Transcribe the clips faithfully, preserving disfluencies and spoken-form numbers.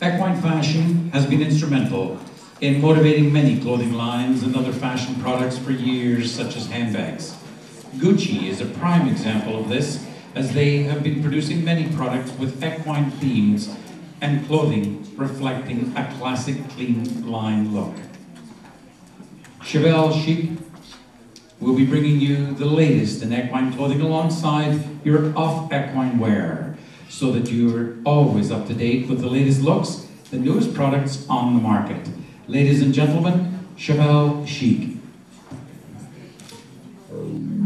Backpoint fashion has been instrumental in motivating many clothing lines and other fashion products for years, such as handbags. Gucci is a prime example of this, as they have been producing many products with equine themes and clothing reflecting a classic clean line look. Cheval Chic will be bringing you the latest in equine clothing alongside your off-equine wear, so that you're always up to date with the latest looks, the newest products on the market. Ladies and gentlemen, Cheval Chic. I'm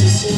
Dancing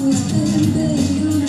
with baby.